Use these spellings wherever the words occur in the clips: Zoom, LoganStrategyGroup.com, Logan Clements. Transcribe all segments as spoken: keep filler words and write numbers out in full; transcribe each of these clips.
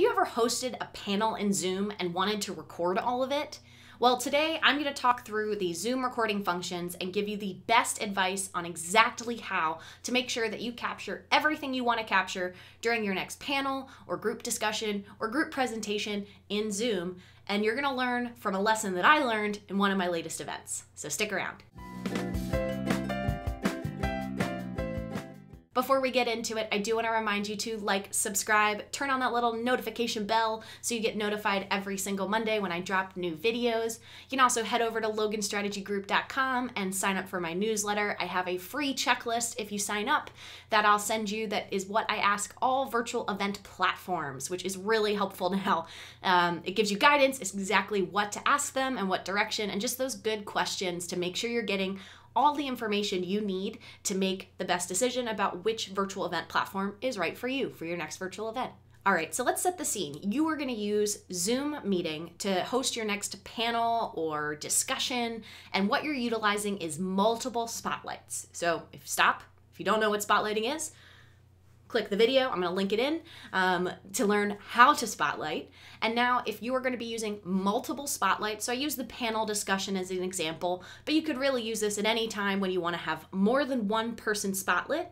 Have you ever hosted a panel in Zoom and wanted to record all of it? Well, today I'm going to talk through the Zoom recording functions and give you the best advice on exactly how to make sure that you capture everything you want to capture during your next panel or group discussion or group presentation in Zoom. And you're going to learn from a lesson that I learned in one of my latest events. So stick around. Before we get into it, I do want to remind you to like, subscribe, turn on that little notification bell so you get notified every single Monday when I drop new videos. You can also head over to Logan Strategy Group dot com and sign up for my newsletter. I have a free checklist if you sign up that I'll send you that is what I ask all virtual event platforms, which is really helpful now. Um, it gives you guidance, exactly what to ask them and what direction, and just those good questions to make sure you're getting all the information you need to make the best decision about which virtual event platform is right for you for your next virtual event. All right, so let's set the scene. You are going to use Zoom meeting to host your next panel or discussion, and what you're utilizing is multiple spotlights. So if stop, if you don't know what spotlighting is, click the video, I'm gonna link it in um, to learn how to spotlight. And now if you are gonna be using multiple spotlights, so I use the panel discussion as an example, but you could really use this at any time when you wanna have more than one person spotlight,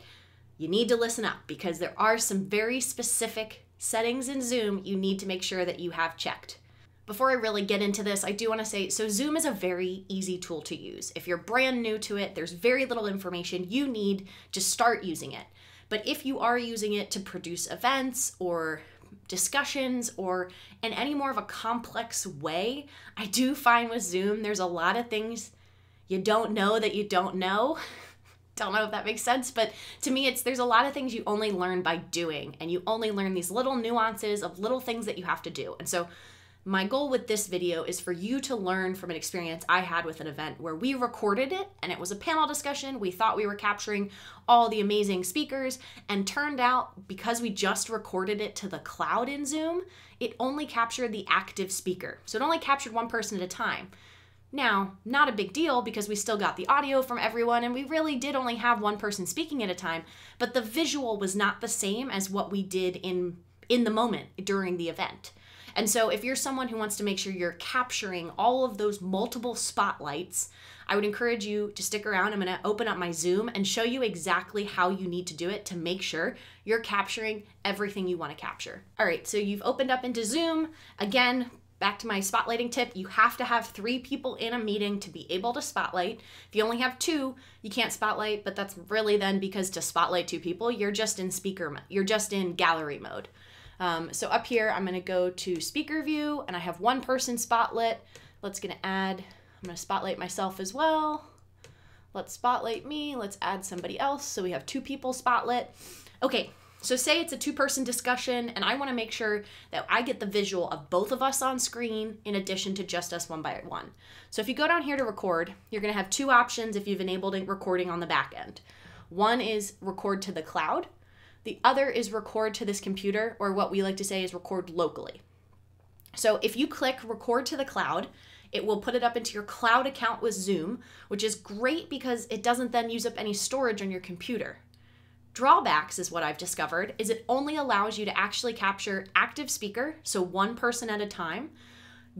you need to listen up because there are some very specific settings in Zoom you need to make sure that you have checked. Before I really get into this, I do want to say, so Zoom is a very easy tool to use. If you're brand new to it, there's very little information you need to start using it. But if you are using it to produce events or discussions or in any more of a complex way, I do find with Zoom, there's a lot of things you don't know that you don't know. Don't know if that makes sense, but to me, it's there's a lot of things you only learn by doing, and you only learn these little nuances of little things that you have to do. And so my goal with this video is for you to learn from an experience I had with an event where we recorded it and it was a panel discussion. We thought we were capturing all the amazing speakers, and turned out because we just recorded it to the cloud in Zoom, it only captured the active speaker. So it only captured one person at a time. Now, not a big deal because we still got the audio from everyone and we really did only have one person speaking at a time, but the visual was not the same as what we did in, in the moment during the event. And so if you're someone who wants to make sure you're capturing all of those multiple spotlights, I would encourage you to stick around. I'm going to open up my Zoom and show you exactly how you need to do it to make sure you're capturing everything you want to capture. All right, so you've opened up into Zoom. Again, back to my spotlighting tip, you have to have three people in a meeting to be able to spotlight. If you only have two, you can't spotlight, but that's really then because to spotlight two people, you're just in speaker mode, you're just in gallery mode. Um, so up here, I'm gonna go to speaker view and I have one person spotlight. Let's gonna add, I'm gonna spotlight myself as well. Let's spotlight me, let's add somebody else. So we have two people spotlight. Okay, so say it's a two person discussion and I wanna make sure that I get the visual of both of us on screen in addition to just us one by one. So if you go down here to record, you're gonna have two options if you've enabled recording on the back end. One is record to the cloud. The other is record to this computer, or what we like to say is record locally. So if you click record to the cloud, it will put it up into your cloud account with Zoom, which is great because it doesn't then use up any storage on your computer. Drawbacks is what I've discovered is it only allows you to actually capture active speaker, so one person at a time,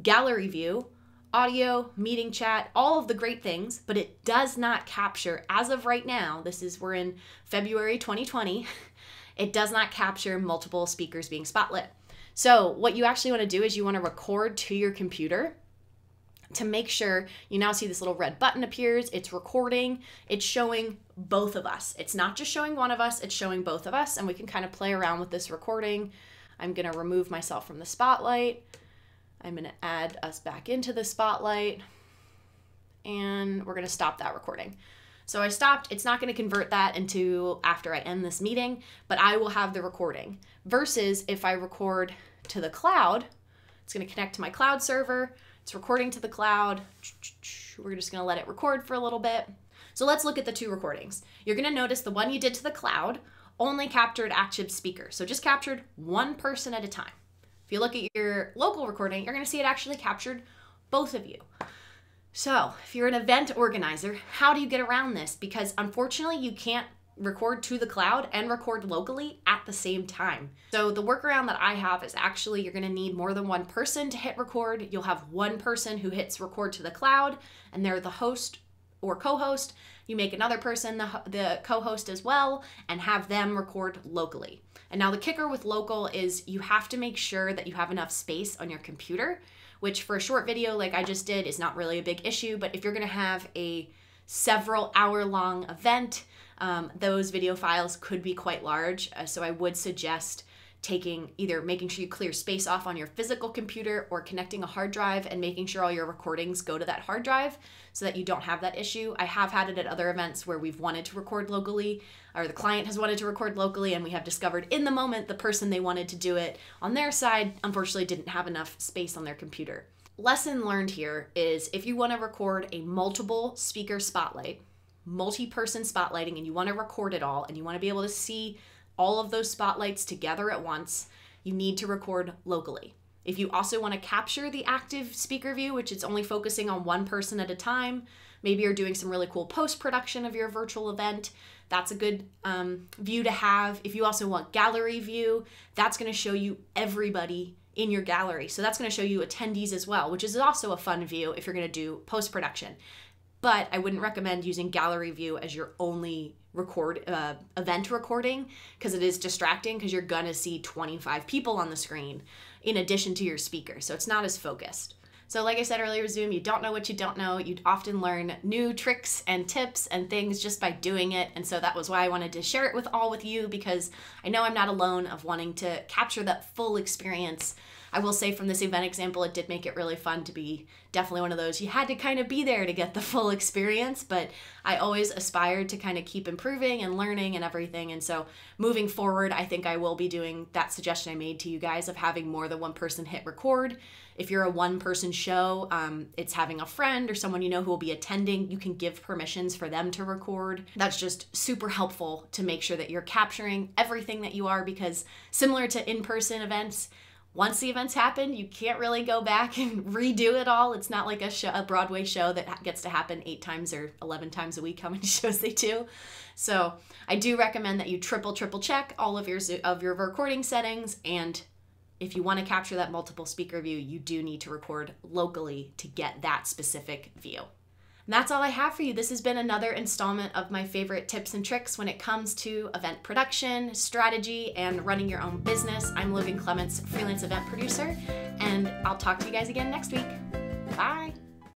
gallery view, audio, meeting chat, all of the great things, but it does not capture, as of right now, this is, we're in February twenty twenty, it does not capture multiple speakers being spotlit. So what you actually want to do is you want to record to your computer to make sure you now see this little red button appears, it's recording, it's showing both of us. It's not just showing one of us, it's showing both of us, and we can kind of play around with this recording. I'm going to remove myself from the spotlight. I'm going to add us back into the spotlight and we're going to stop that recording. So I stopped. It's not going to convert that into after I end this meeting, but I will have the recording versus if I record to the cloud, it's going to connect to my cloud server. It's recording to the cloud. We're just going to let it record for a little bit. So let's look at the two recordings. You're going to notice the one you did to the cloud only captured active speaker. So just captured one person at a time. If you look at your local recording, you're going to see it actually captured both of you. So if you're an event organizer, how do you get around this? Because unfortunately you can't record to the cloud and record locally at the same time. So the workaround that I have is actually you're gonna need more than one person to hit record. You'll have one person who hits record to the cloud and they're the host or co-host. You make another person the, the co-host as well and have them record locally. And now the kicker with local is you have to make sure that you have enough space on your computer, which for a short video like I just did is not really a big issue, but if you're gonna have a several hour long event, um, those video files could be quite large. Uh, so I would suggest taking either making sure you clear space off on your physical computer or connecting a hard drive and making sure all your recordings go to that hard drive so that you don't have that issue. I have had it at other events where we've wanted to record locally, or the client has wanted to record locally, and we have discovered in the moment the person they wanted to do it on their side unfortunately didn't have enough space on their computer. Lesson learned here is if you want to record a multiple speaker spotlight, multi-person spotlighting, and you want to record it all and you want to be able to see all of those spotlights together at once, you need to record locally. If you also want to capture the active speaker view, which it's only focusing on one person at a time, maybe you're doing some really cool post-production of your virtual event, that's a good um, view to have. If you also want gallery view, that's going to show you everybody in your gallery. So that's gonna show you attendees as well, which is also a fun view if you're gonna do post-production. But I wouldn't recommend using gallery view as your only record uh, event recording, because it is distracting, because you're gonna see twenty-five people on the screen in addition to your speaker. So it's not as focused. So like I said earlier with Zoom, you don't know what you don't know. You'd often learn new tricks and tips and things just by doing it. And so that was why I wanted to share it with all with you, because I know I'm not alone of wanting to capture that full experience. I will say from this event example, it did make it really fun to be definitely one of those. You had to kind of be there to get the full experience, but I always aspired to kind of keep improving and learning and everything. And so moving forward, I think I will be doing that suggestion I made to you guys of having more than one person hit record. If you're a one person show, um, it's having a friend or someone you know who will be attending. You can give permissions for them to record. That's just super helpful to make sure that you're capturing everything that you are, because similar to in-person events, once the event's happened, you can't really go back and redo it all. It's not like a, show, a Broadway show that gets to happen eight times or eleven times a week, how many shows they do. So I do recommend that you triple, triple check all of your, of your recording settings. And if you want to capture that multiple speaker view, you do need to record locally to get that specific view. And that's all I have for you. This has been another installment of my favorite tips and tricks when it comes to event production, strategy, and running your own business. I'm Logan Clements, freelance event producer, and I'll talk to you guys again next week. Bye.